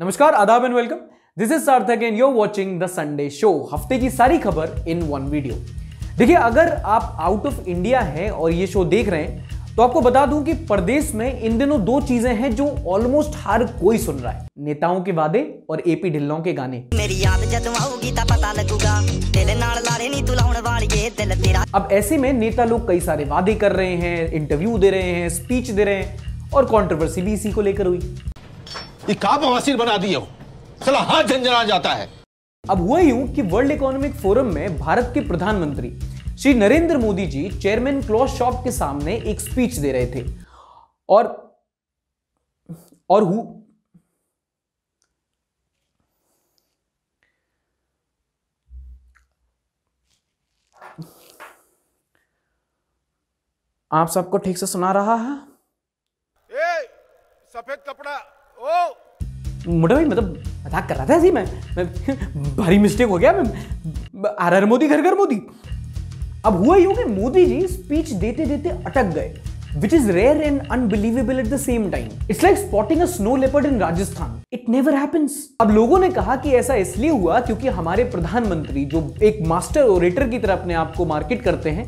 नमस्कार, आदाब and welcome. This is Sarthak and you are watching the Sunday show. हफ्ते की सारी खबर इन वन वीडियो। देखिए, अगर आप आउट ऑफ इंडिया हैं और ये शो देख रहे हैं तो आपको बता दूं कि प्रदेश में इन दिनों दो चीजें हैं जो ऑलमोस्ट हर कोई सुन रहा है, नेताओं के वादे और एपी ढिल्लों के गाने। मेरी याद पता लगूगा तेरा। अब ऐसे में नेता लोग कई सारे वादे कर रहे हैं, इंटरव्यू दे रहे हैं, स्पीच दे रहे हैं और कॉन्ट्रोवर्सी भी इसी को लेकर हुई। ये बवासीर बना दिए हो, साला हाथ झंझना जाता है। अब हुआ यूं कि वर्ल्ड इकोनॉमिक फोरम में भारत के प्रधानमंत्री Shri Narendra Modi ji chairman cloth shop के सामने एक स्पीच दे रहे थे आप सबको ठीक से सुना रहा है। ए, सफेद कपड़ा मोटा भाई, मतलब मजाक कर रहा था ऐसी। मैं भारी मिस्टेक हो गया। मैं आर मोदी घर घर मोदी। अब हुआ यूं कि मोदी जी स्पीच देते देते अटक गए, which is rare and unbelievable at the same time. It's like spotting a snow leopard in Rajasthan. It never happens. अब लोगों ने कहा कि ऐसा इसलिए हुआ क्योंकि हमारे प्रधानमंत्री जो एक मास्टर ओरेटर की तरह अपने आप को मार्केट करते हैं,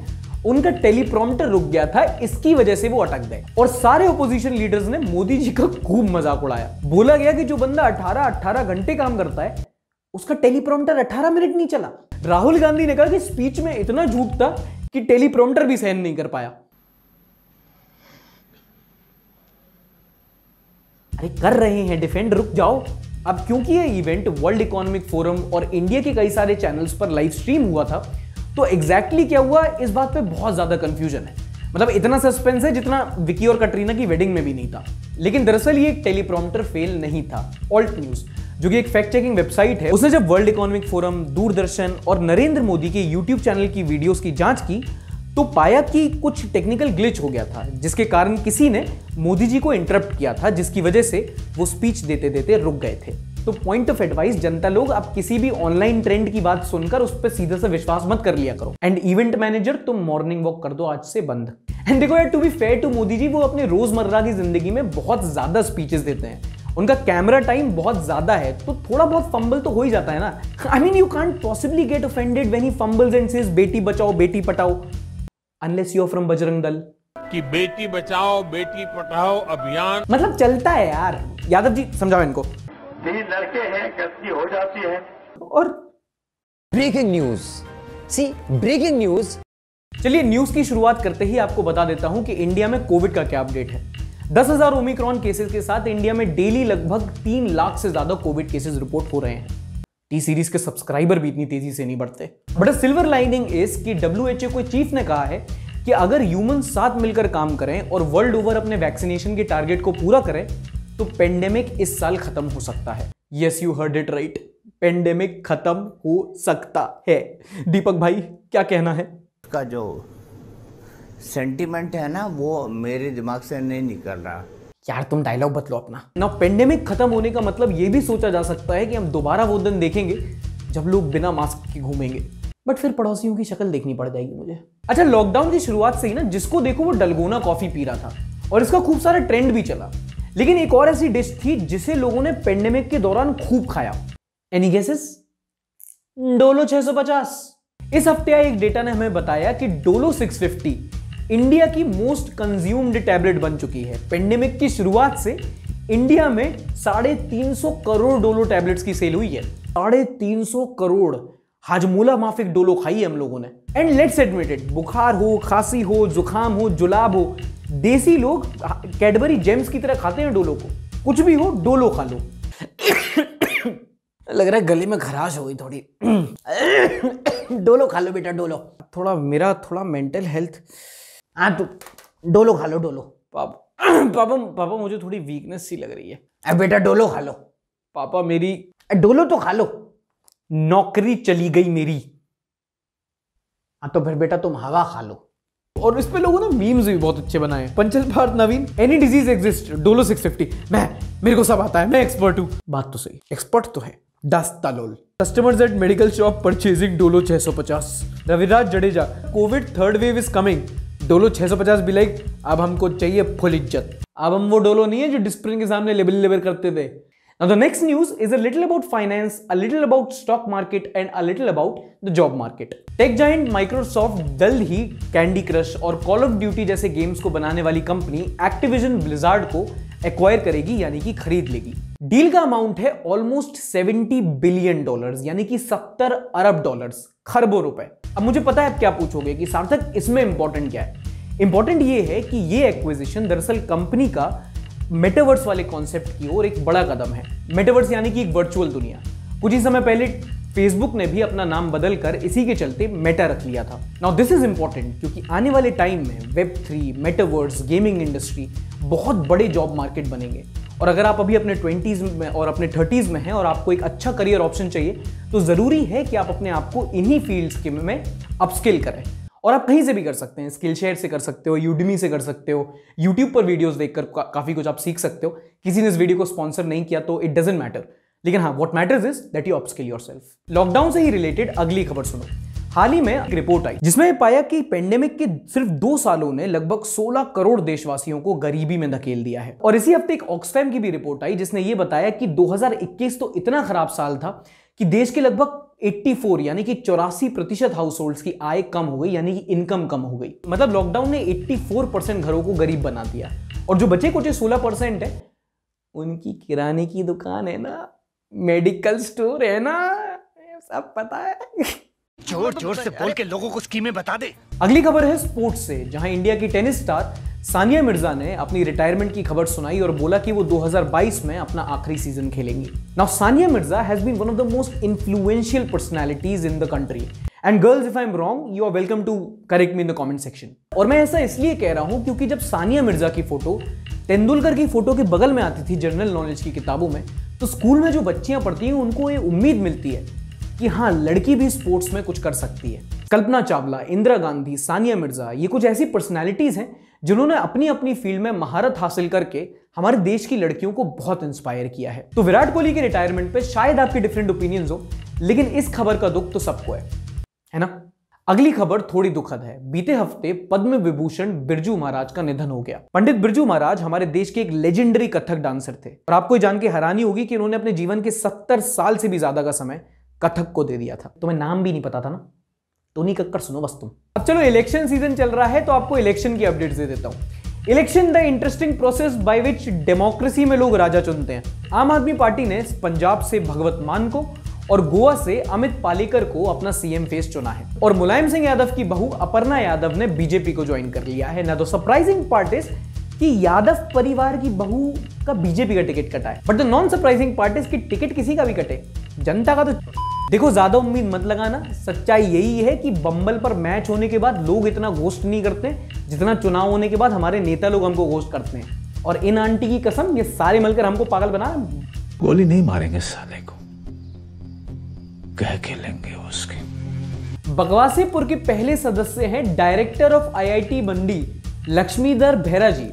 उनका टेलीप्रॉम्प्टर रुक गया था, इसकी वजह से वो अटक गए। और सारे ओपोजिशन लीडर्स ने मोदी जी का खूब मजाक उड़ाया। बोला गया कि जो बंदा 18 घंटे काम करता है उसका टेलीप्रॉम्प्टर 18 मिनट नहीं चला। राहुल गांधी ने कहा कि स्पीच में इतना झूठ था कि टेलीप्रॉम्प्टर भी सहन नहीं कर पाया। अरे कर रहे हैं डिफेंड, रुक जाओ। अब क्योंकि ये इवेंट वर्ल्ड इकोनॉमिक फोरम और इंडिया के कई सारे चैनल्स पर लाइव स्ट्रीम हुआ था तो एग्जैक्टली क्या हुआ इस बात पे बहुत ज्यादा कंफ्यूजन है। मतलब इतना सस्पेंस है जितना विकी और कटरीना की वेडिंग में भी नहीं था। लेकिन दरअसल ये एक टेलीप्रॉम्प्टर फेल नहीं था। ऑल्ट न्यूज, जो कि एक फैक्ट चेकिंग वेबसाइट है, उसने जब वर्ल्ड इकोनॉमिक फोरम, दूरदर्शन और नरेंद्र मोदी के यूट्यूब चैनल की वीडियोस की जांच की तो पाया कि कुछ टेक्निकल ग्लिच हो गया था, जिसके कारण किसी ने मोदी जी को इंटरप्ट किया था, जिसकी वजह से वो स्पीच देते देते रुक गए थे। तो पॉइंट ऑफ एडवाइस, जनता लोग आप किसी भी ऑनलाइन ट्रेंड की बात सुनकर उस पर सीधे से विश्वास मत कर लिया करो। एंड इवेंट मैनेजर, तुम मॉर्निंग वॉक कर दो आज से बंद। एंड देखो यार, to be fair to Modi ji, वो अपने रोजमर्रा की जिंदगी में बहुत ज्यादा स्पीचेस देते हैं, उनका कैमरा टाइम बहुत ज्यादा है, तो थोड़ा बहुत फंबल तो हो ही जाता है ना। I mean, you can't possibly get offended when he fumbles and says बेटी बचाओ बेटी पटाओ, unless you are from Bajrang Dal. कि बेटी बचाओ बेटी पटाओ अभियान मतलब चलता है यार। यादव जी समझाओ इनको, लड़के हैं, गलती हो जाती है। और breaking news, see breaking news. चलिए न्यूज की शुरुआत करते ही आपको बता देता हूं कि इंडिया में कोविड का क्या अपडेट है। 10,000 ओमिक्रॉन केसेस के साथ इंडिया में डेली लगभग 3 लाख से ज्यादा कोविड केसेस रिपोर्ट हो रहे हैं। टी सीरीज के सब्सक्राइबर भी इतनी तेजी से नहीं बढ़ते। But a silver lining is कि WHO के चीफ ने कहा है कि अगर ह्यूमन साथ मिलकर काम करें और वर्ल्ड ओवर अपने वैक्सीनेशन के टारगेट को पूरा करें तो पेंडेमिक इस साल खत्म हो सकता है। Yes, you heard it right, pandemic खत्म हो सकता है। दीपक भाई क्या कहना है? का जो सेंटीमेंट है ना, वो मेरे दिमाग से नहीं निकल रहा। यार तुम डायलॉग बदलो अपना ना। पेंडेमिक खत्म होने का मतलब ये भी सोचा जा सकता है कि हम दोबारा वो दिन देखेंगे जब लोग बिना मास्क के घूमेंगे, बट फिर पड़ोसियों की शक्ल देखनी पड़ जाएगी मुझे। अच्छा, लॉकडाउन की शुरुआत से ही ना जिसको देखो वो डलगोना कॉफी पी रहा था और इसका खूब सारा ट्रेंड भी चला। लेकिन एक और ऐसी डिश थी जिसे लोगों ने पेंडेमिक के दौरान खूब खाया। Any guesses? डोलो 650। इस हफ्ते आए एक डेटा ने हमें बताया कि डोलो 650 इंडिया की मोस्ट कंज्यूम्ड टैबलेट बन चुकी है। पेंडेमिक की शुरुआत से इंडिया में 350 करोड़ डोलो टैबलेट्स की सेल हुई है। 350 करोड़ हाजमोला माफिक डोलो खाई है हम लोगों ने। एंड लेट्स एडमिट इट, बुखार हो, खांसी हो, जुकाम हो, जुलाब हो, देसी लोग कैडबरी जेम्स की तरह खाते हैं डोलो को। कुछ भी हो डोलो खा लो। लग रहा है गले में खराश हो गई थोड़ी। डोलो खा लो बेटा, डोलो। थोड़ा मेरा थोड़ा मेंटल हेल्थ, हाँ तो डोलो खा लो, डोलो। पापा मुझे थोड़ी वीकनेस सी लग रही है। अब बेटा डोलो खा लो। पापा मेरी डोलो तो खा लो। नौकरी चली गई मेरी। हाँ तो फिर बेटा तुम हवा खा लो। और इस पे लोगों ने मीम्स भी बहुत अच्छे बनाए। पंचल Bharat Naveen, any disease exist, Dolo 650। मेरे को सब आता है, मैं एक्सपर्ट हूँ। बात तो सही, एक्सपर्ट तो है। दास्तालोल, customers at medical shop purchasing Dolo 650। Raviraj Jadeja, Covid third wave is coming, Dolo 650 भी लाइक। अब हमको चाहिए फुल इज्जत। अब हम वो डोलो नहीं है जो डिस्प्ले के सामने लेबल करते थे। Now the next news is a little about finance, a little about stock market and a little about the job market. Tech giant Microsoft जल्द ही कैंडी क्रश और कॉल ऑफ ड्यूटी जैसे games को बनाने वाली company Activision Blizzard को acquire करेगी यानी कि खरीद लेगी। डील का अमाउंट है ऑलमोस्ट 70 बिलियन डॉलर्स यानी कि 70 अरब डॉलर्स, खरबों रुपए। अब मुझे पता है आप क्या पूछोगे कि सार्थक इसमें इंपॉर्टेंट क्या है। इंपॉर्टेंट ये है कि ये एक्विजिशन दरअसल कंपनी का मेटावर्स वाले कॉन्सेप्ट की ओर एक बड़ा कदम है। मेटावर्स यानी कि एक वर्चुअल दुनिया। कुछ ही समय पहले फेसबुक ने भी अपना नाम बदलकर इसी के चलते मेटा रख लिया था। नाउ दिस इज इंपॉर्टेंट क्योंकि आने वाले टाइम में वेब 3, मेटावर्स, गेमिंग इंडस्ट्री बहुत बड़े जॉब मार्केट बनेंगे। और अगर आप अभी अपने 20s में और अपने 30s में हैं और आपको एक अच्छा करियर ऑप्शन चाहिए तो जरूरी है कि आप अपने आप को इन्हीं फील्ड्स के में अपस्किल करें। और आप कहीं से भी कर सकते हैं, स्किलशेयर से कर सकते हो, यूडमी से कर सकते हो, यूट्यूब पर वीडियोस देखकर काफ़ी कुछ आप सीख सकते हो। किसी ने इस वीडियो को स्पॉन्सर नहीं किया तो इट डजेंट मैटर, लेकिन हाँ what matters is that you upskill yourself. Lockdown से ही रिलेटेड अगली खबर सुनो। हाल ही में एक रिपोर्ट आई जिसमें पाया कि पेंडेमिक के सिर्फ 2 सालों ने लगभग 16 करोड़ देशवासियों को गरीबी में धकेल दिया है। और इसी हफ्ते एक ऑक्सफैम की भी रिपोर्ट आई जिसने ये बताया कि 2021 तो इतना खराब साल था कि देश के लगभग 84 यानी कि 84% हाउसहोल्ड्स की आय कम हो गई यानी कि इनकम कम हो गई। मतलब लॉकडाउन ने 84% घरों को गरीब बना दिया और जो बचे कुछ 16% है उनकी किराने की दुकान है ना, मेडिकल स्टोर है ना, सब पता है। जोर जोर से बोल के लोगों को स्कीमें बता दे। अगली खबर है स्पोर्ट्स से, जहां इंडिया की टेनिस स्टार सानिया मिर्जा ने अपनी रिटायरमेंट की खबर सुनाई और बोला कि वो 2022 में अपना आखिरी सीजन खेलेंगी। Now Sania Mirza has been one of the most influential personalities in the country and girls if I am wrong you are welcome to correct me in the comment section. और मैं ऐसा इसलिए कह रहा हूं क्योंकि जब सानिया मिर्जा की फोटो तेंदुलकर की फोटो के बगल में आती थी जनरल नॉलेज की किताबों में तो स्कूल में जो बच्चियां पढ़ती हैं उनको ये उम्मीद मिलती है कि हाँ लड़की भी स्पोर्ट्स में कुछ कर सकती है। कल्पना चावला, इंदिरा गांधी, सानिया मिर्जा ये कुछ ऐसी पर्सनालिटीज़ हैं जिन्होंने अपनी अपनी फील्ड में महारत हासिल करके हमारे देश की लड़कियों को बहुत इंस्पायर किया है। तो विराट कोहली के रिटायरमेंट पे शायद आपके डिफरेंट ओपिनियंस हो लेकिन इस खबर का दुख तो सबको है ना। अगली खबर थोड़ी दुखद है। बीते हफ्ते पद्म विभूषण बिरजू महाराज का निधन हो गया। पंडित बिरजू महाराज हमारे देश के एक लेजेंडरी कथक डांसर थे और आपको जान के हैरानी होगी कि उन्होंने अपने जीवन के 70 साल से भी ज्यादा का समय कथक को दे दिया था। तुम्हें नाम भी नहीं पता था ना, टोनी कक्कर सुनो बस तुम। अब चलो इलेक्शन सीजन चल रहा है तो आपको इलेक्शन की अपडेट्स दे देता हूँ। Election the interesting process by which democracy में लोग राजा चुनते हैं। आम आदमी पार्टी ने पंजाब से भगवत मान को और गोवा से अमित पालेकर को अपना सीएम फेस चुना है और मुलायम सिंह यादव की बहू अपर्णा यादव ने बीजेपी को ज्वाइन कर लिया है। ना तो सरप्राइजिंग पार्ट इज कि यादव परिवार की बहू का बीजेपी का टिकट कटा है but the non surprising part is कि टिकट किसी का भी कटे जनता का तो देखो ज्यादा उम्मीद मत लगाना। सच्चाई यही है कि बंबल पर मैच होने के बाद लोग इतना घोस्ट नहीं करते जितना चुनाव होने के बाद हमारे नेता लोग हमको घोस्ट करते हैं। और इन आंटी की कसम ये सारे मिलकर हमको पागल बना। गोली नहीं मारेंगे साले को, कह के लेंगे उसके। बगवासीपुर के पहले सदस्य हैं director of IIT Mandi Laxmidhar Behera ji.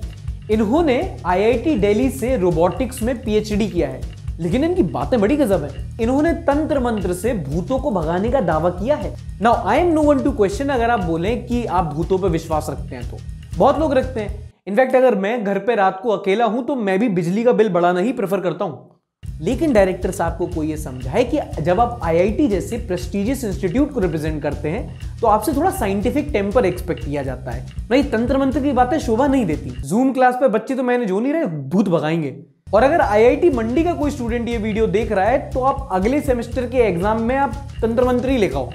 इन्होंने IIT दिल्ली से रोबोटिक्स में PhD किया है लेकिन इनकी बातें बड़ी गजब है। इन्होंने तंत्र मंत्र से भूतों को भगाने का दावा किया है। Now I am no one to question अगर आप बोलें कि आप भूतों पर विश्वास रखते हैं तो बहुत लोग रखते हैं। इनफैक्ट अगर मैं घर पे रात को अकेला हूं तो मैं भी बिजली का बिल बढ़ाना ही प्रेफर करता हूं। लेकिन डायरेक्टर साहब को कोई ये समझाए कि जब आप IIT जैसे प्रेस्टीजियस इंस्टीट्यूट को रिप्रेजेंट करते हैं तो आपसे थोड़ा साइंटिफिक टेम्पर एक्सपेक्ट किया जाता है। नहीं तंत्र मंत्र की बातें शोभा नहीं देती। जूम क्लास पे बच्चे तो मैंने जो नहीं रहे भूत भगाएंगे। और अगर IIT मंडी का कोई स्टूडेंट ये वीडियो देख रहा है तो आप अगले सेमेस्टर के एग्जाम में आप तंत्र मंत्र ही लिखाओ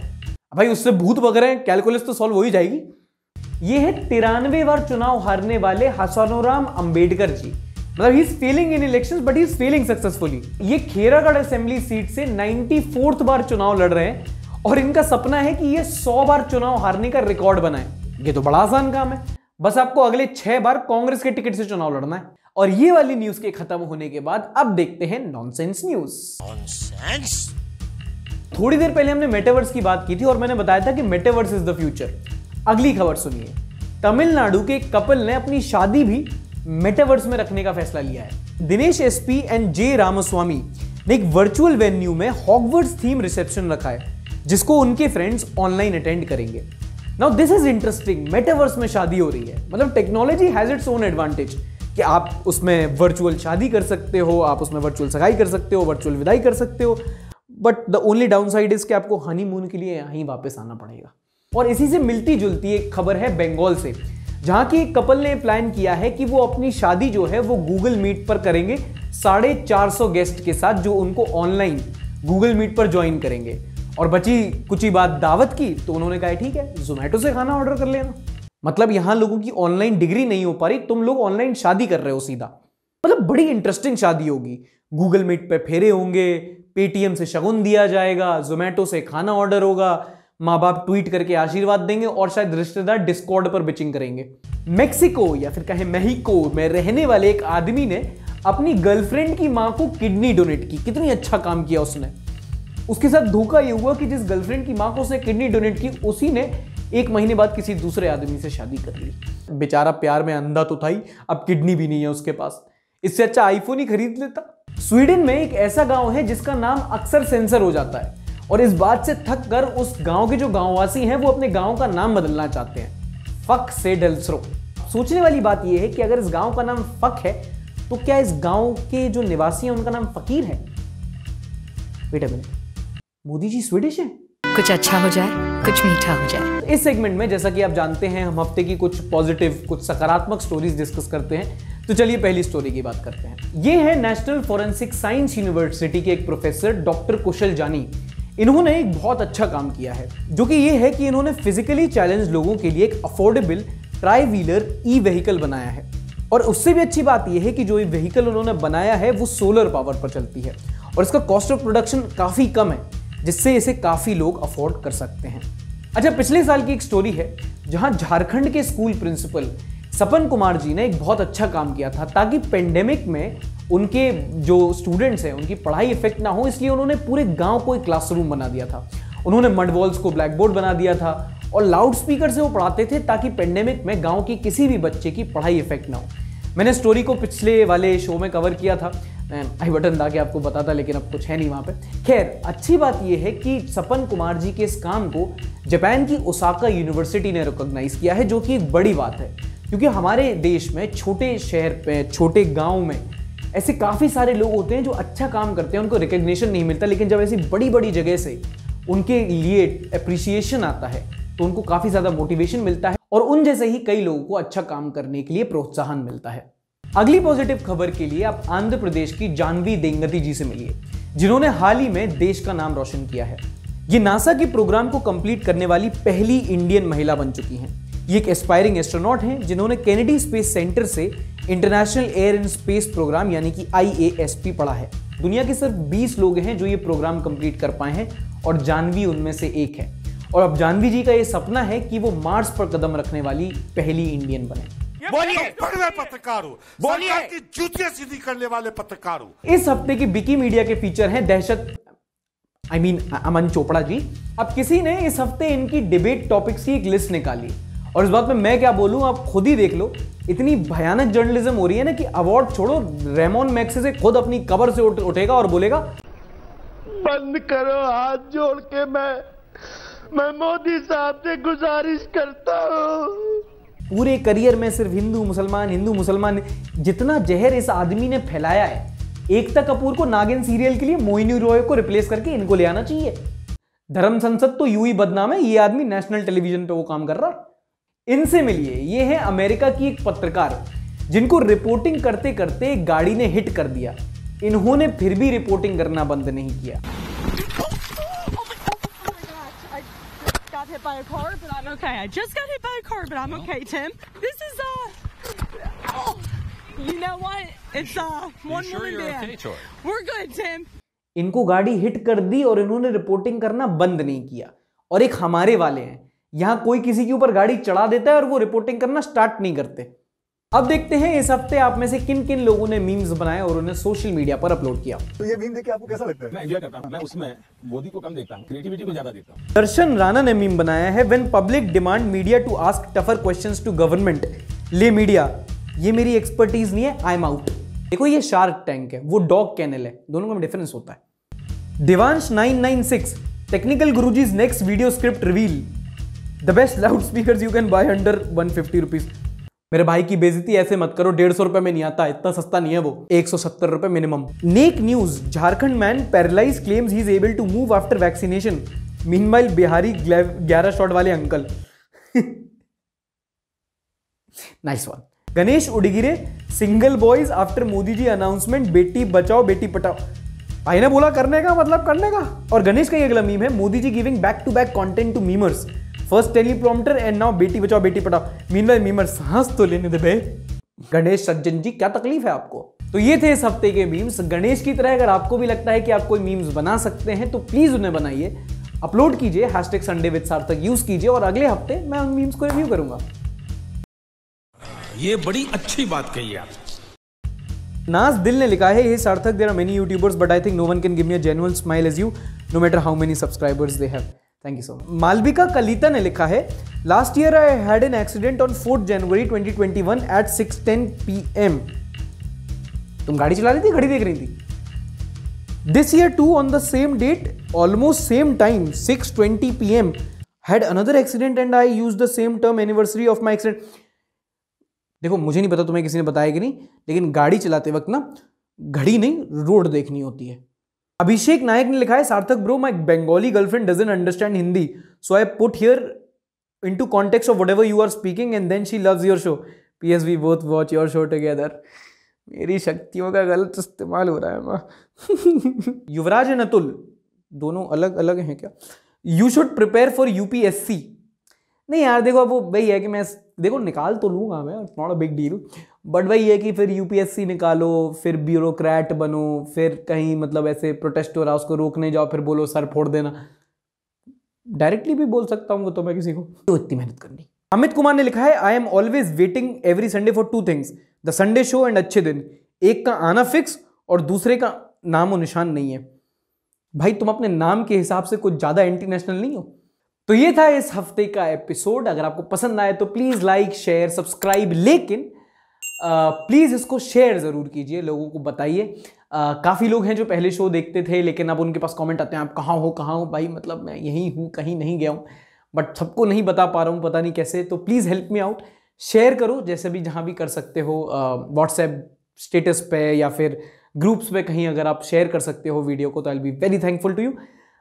भाई, उससे भूत भग रहे हैं, कैलकुलस तो सॉल्व हो ही जाएगी। ये है 93 बार चुनाव हारने वाले हसनोराम अंबेडकर जी। मतलब he is failing in elections but he is failing successfully. ये खेरागढ़ असेंबली सीट से 94th बार चुनाव लड़ रहे हैं और इनका सपना है कि ये 100 बार चुनाव हारने का रिकॉर्ड बनाए। ये तो बड़ा आसान काम है, बस आपको अगले 6 बार कांग्रेस के टिकट से चुनाव लड़ना है। और ये वाली न्यूज के खत्म होने के बाद अब देखते हैं नॉनसेंस न्यूज। नॉनसेंस? थोड़ी देर पहले हमने मेटावर्स की बात की थी और मैंने बताया था कि मेटावर्स इज द फ्यूचर। अगली खबर सुनिए। तमिलनाडु के एक कपल ने अपनी शादी भी मेटावर्स में रखने का फैसला लिया है। Dinesh SP and J Ramaswamy ने एक वर्चुअल वेन्यू में हॉगवर्ट्स थीम रिसेप्शन रखा है जिसको उनके फ्रेंड्स ऑनलाइन अटेंड करेंगे। Now this is interesting. Metaverse में शादी हो रही है मतलब technology has its own advantage कि आप उसमें वर्चुअल शादी कर सकते हो, आप उसमें वर्चुअल सगाई कर सकते हो, वर्चुअल विदाई कर सकते हो, but the only downside is कि आपको हनीमून के लिए यहीं वापस आना पड़ेगा। और इसी से मिलती जुलती एक खबर है बंगाल से, जहाँ की एक कपल ने प्लान किया है कि वो अपनी शादी जो है वो गूगल मीट पर करेंगे 450 गेस्ट के साथ, जो उनको ऑनलाइन गूगल मीट पर ज्वाइन करेंगे। और बची कुछ ही बात दावत की, तो उन्होंने कहा ठीक है जोमेटो से खाना ऑर्डर कर लेना। मतलब यहाँ लोगों की ऑनलाइन डिग्री नहीं हो पा रही, तुम लोग ऑनलाइन शादी कर रहे हो सीधा। मतलब बड़ी इंटरेस्टिंग शादी होगी, गूगल मीट पे फेरे होंगे, पेटीएम से शगुन दिया जाएगा, जोमेटो से खाना ऑर्डर होगा, माँ बाप ट्वीट करके आशीर्वाद देंगे और शायद रिश्तेदार डिस्कॉर्ड पर बिचिंग करेंगे। मेक्सिको या फिर कहें मेहिको में रहने वाले एक आदमी ने अपनी गर्लफ्रेंड की माँ को किडनी डोनेट की। कितनी अच्छा काम किया उसने। उसके साथ धोखा ये हुआ कि जिस गर्लफ्रेंड की माँ को उसने किडनी डोनेट की, उसी ने एक महीने बाद किसी दूसरे आदमी से शादी कर ली। बेचारा प्यार में अंधा तो था ही, अब किडनी भी नहीं है उसके पास, इससे अच्छा आईफोन ही खरीद लेता। स्वीडन में एक ऐसा गाँव है जिसका नाम अक्सर सेंसर हो जाता है, और इस बात से थक कर उस गांव के जो गांववासी हैं वो अपने गांव का नाम बदलना चाहते हैं, फक से डलसरो। सोचने वाली बात यह है कि अगर इस गांव का नाम फक है तो क्या इस गांव के जो निवासी हैं उनका नाम फकीर है? Wait a minute, Modi ji Swedish हैं? कुछ अच्छा हो जाए, कुछ मीठा हो जाए। इस सेगमेंट में जैसा कि आप जानते हैं हम हफ्ते की कुछ पॉजिटिव, कुछ सकारात्मक स्टोरीज डिस्कस करते हैं, तो चलिए पहली स्टोरी की बात करते हैं। ये है नेशनल फॉरेंसिक साइंस यूनिवर्सिटी के एक प्रोफेसर डॉक्टर कुशल जानी। इन्होंने एक बहुत अच्छा काम किया है, जो कि ये है कि इन्होंने फिजिकली चैलेंज लोगों के लिए एक affordable tri wheeler e vehicle बनाया है। और उससे भी अच्छी बात यह है कि जो ये व्हीकल उन्होंने बनाया है वो सोलर पावर पर चलती है, और इसका कॉस्ट ऑफ प्रोडक्शन काफ़ी कम है, जिससे इसे काफ़ी लोग अफोर्ड कर सकते हैं। अच्छा, पिछले साल की एक स्टोरी है जहाँ झारखंड के स्कूल प्रिंसिपल सपन कुमार जी ने एक बहुत अच्छा काम किया था, ताकि पेंडेमिक में उनके जो स्टूडेंट्स हैं उनकी पढ़ाई इफेक्ट ना हो, इसलिए उन्होंने पूरे गांव को एक क्लासरूम बना दिया था। उन्होंने मड वॉल्स को ब्लैक बोर्ड बना दिया था और लाउड स्पीकर से वो पढ़ाते थे, ताकि पेंडेमिक में गांव की किसी भी बच्चे की पढ़ाई इफेक्ट ना हो। मैंने स्टोरी को पिछले वाले शो में कवर किया था, आई बटन दाके आपको बताता, लेकिन अब कुछ है नहीं वहाँ पर। खैर, अच्छी बात यह है कि सपन कुमार जी के इस काम को जापान की ओसाका यूनिवर्सिटी ने रिकॉग्नाइज किया है, जो कि एक बड़ी बात है, क्योंकि हमारे देश में छोटे शहर में, छोटे गाँव में ऐसे काफ़ी सारे लोग होते हैं जो अच्छा काम करते हैं, उनको रिकग्निशन नहीं मिलता, लेकिन जब ऐसी बड़ी बड़ी जगह से उनके लिए अप्रिसिएशन आता है तो उनको काफ़ी ज़्यादा मोटिवेशन मिलता है, और उन जैसे ही कई लोगों को अच्छा काम करने के लिए प्रोत्साहन मिलता है। अगली पॉजिटिव खबर के लिए आप आंध्र प्रदेश की जाह्नवी देंगति जी से मिलिए, जिन्होंने हाल ही में देश का नाम रोशन किया है। ये नासा के प्रोग्राम को कंप्लीट करने वाली पहली इंडियन महिला बन चुकी हैं। ये एक एस्पायरिंग एस्ट्रोनॉट हैं, जिन्होंने कैनेडी स्पेस सेंटर से international air and space program यानी कि IASP पढ़ा है। दुनिया के सिर्फ 20 लोग हैं जो ये प्रोग्राम कंप्लीट कर पाए हैं, और जाह्नवी उनमें से एक है। और अब जाह्नवी जी का ये सपना है कि वो मार्स पर कदम रखने वाली पहली इंडियन बने। बोलिए। इस हफ्ते की बिकी मीडिया के फीचर हैं दहशत, अमन चोपड़ा जी। अब किसी ने इस हफ्ते इनकी डिबेट टॉपिक्स की एक लिस्ट निकाली, और इस बात में मैं क्या बोलूं, आप खुद ही देख लो। इतनी भयानक जर्नलिज्म हो रही है ना कि अवार्ड छोड़ो, रेमोन मैक्सेसे खुद अपनी कब्र से उठेगा और बोलेगा, बंद करो, हाथ जोड़ के मैं मोदी साहब से गुजारिश करता हूँ। पूरे करियर में सिर्फ हिंदू मुसलमान, जितना जहर इस आदमी ने फैलाया है, एकता कपूर को नागिन सीरियल के लिए मोहिनी रॉय को रिप्लेस करके इनको ले आना चाहिए। धर्म संसद तो यूं ही बदनाम है, ये आदमी नेशनल टेलीविजन पे वो काम कर रहा है। इनसे मिलिए, ये है अमेरिका की एक पत्रकार जिनको रिपोर्टिंग करते करते एक गाड़ी ने हिट कर दिया, इन्होंने फिर भी रिपोर्टिंग करना बंद नहीं किया। इनको गाड़ी हिट कर दी और इन्होंने रिपोर्टिंग करना बंद नहीं किया। और एक हमारे वाले हैं, यहां कोई किसी के ऊपर गाड़ी चढ़ा देता है और वो रिपोर्टिंग करना स्टार्ट नहीं करते। अब देखते हैं इस हफ्ते आप में से किन किन लोगों ने मीम्स बनाए और उन्हें सोशल मीडिया पर अपलोड किया। तो ये मीम देख के आपको कैसा लगता है? मैं एंजॉय करता हूं, मैं उसमें मोदी को कम देखता हूं, क्रिएटिविटी को ज्यादा देखता हूं। दर्शन राणा ने मीम बनाया है, when public demand media to ask tougher questions to government, ले मीडिया, ये मेरी एक्सपर्टीज नहीं है, आई एम आउट। देखो, ये शार्क टैंक है, वो डॉग कैनल है, दोनों में डिफरेंस होता है। Devansh 996, technical Guruji's next video script reveal, the best loudspeaker you can buy under 150 rupees. मेरे भाई की बेइज्जती ऐसे मत करो, 150 रुपए में नहीं आता, इतना सस्ता नहीं है वो, 170 रुपए minimum. Neck news, Jharkhand man paralyse claims he is able to move after vaccination, meanwhile Bihari 11 shot वाले uncle. Nice one. Ganesh Udgire single boys after Modi ji announcement, बेटी बचाओ बेटी पटाओ। भाई ने बोला करने का मतलब करने का। और गणेश का ये अगला मीम है, Modi ji giving back to back content to memers, first teleprompter and now बेटी बचाओ बेटी पटाओ, मीनवाइल मीमर्स हंस तो लेने दे बे। गणेश सज्जन जी क्या तकलीफ है आपको। तो ये थे इस हफ्ते के मीम्स। गणेश की तरह अगर आपको भी लगता है कि आप कोई मीम्स बना सकते हैं तो प्लीज उन्हें बनाइए, अपलोड कीजिए, #SundayWithSarthak यूज कीजिए और अगले हफ्ते मैं उन मीम्स को रिव्यू करूंगा। ये बड़ी अच्छी बात कही आप। नाज दिल ने लिखा है, hey Sarthak, there are many YouTubers but I think no one can give me a genuine smile as you no matter how many subscribers they have. Thank you so much. Malvika Kalita ने लिखा है, last year I had an accident on 4 January 2021 at 6:10 PM। तुम गाड़ी चला रही थी, घड़ी देख रही थी। This year too on the same date almost same time 6:20 PM had another accident and I use the same term anniversary of my accident. देखो मुझे नहीं पता तुम्हें किसी ने बताया कि नहीं, लेकिन गाड़ी चलाते वक्त ना घड़ी नहीं रोड देखनी होती है। अभिषेक नायक ने लिखा है, Sarthak bro my Bengali girlfriend doesn't understand Hindi so I put here into context of whatever you are speaking and then she loves your show, PS we both watch your show together. मेरी शक्तियों का गलत इस्तेमाल हो रहा है माँ। युवराज एंड अतुल दोनों अलग अलग हैं क्या। You should prepare for UPSC। नहीं यार देखो, अब वो भाई है कि मैं देखो निकाल तो लूंगा मैं, not a big deal, but भाई है कि फिर UPSC निकालो, फिर ब्यूरोक्रेट बनो, फिर कहीं मतलब ऐसे प्रोटेस्ट हो रहा है उसको रोकने जाओ, फिर बोलो सर फोड़ देना। डायरेक्टली भी बोल सकता हूँ तो मैं किसी को, तो इतनी मेहनत करनी। अमित कुमार ने लिखा है, I am always waiting every Sunday for two things, the Sunday show and अच्छे दिन। एक का आना फिक्स और दूसरे का नामो निशान नहीं है। भाई तुम अपने नाम के हिसाब से कुछ ज्यादा इंटरनेशनल नहीं हो। तो ये था इस हफ्ते का एपिसोड। अगर आपको पसंद आए तो प्लीज़ लाइक शेयर सब्सक्राइब, लेकिन प्लीज़ इसको शेयर ज़रूर कीजिए, लोगों को बताइए। काफ़ी लोग हैं जो पहले शो देखते थे लेकिन अब उनके पास कमेंट आते हैं, आप कहाँ हो कहाँ हो। भाई मतलब मैं यहीं हूँ, कहीं नहीं गया हूँ, बट सबको नहीं बता पा रहा हूँ, पता नहीं कैसे। तो please help me out, share करो जैसे भी जहाँ भी कर सकते हो, व्हाट्सएप स्टेटस पे या फिर ग्रुप्स पे कहीं अगर आप शेयर कर सकते हो वीडियो को तो I will be very thankful to you.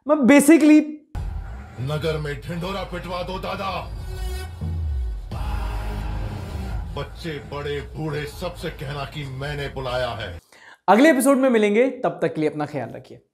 मैं बेसिकली नगर में ढिंढोरा पिटवा दो दादा, बच्चे बड़े बूढ़े सबसे कहना कि मैंने बुलाया है। अगले एपिसोड में मिलेंगे, तब तक के लिए अपना ख्याल रखिए।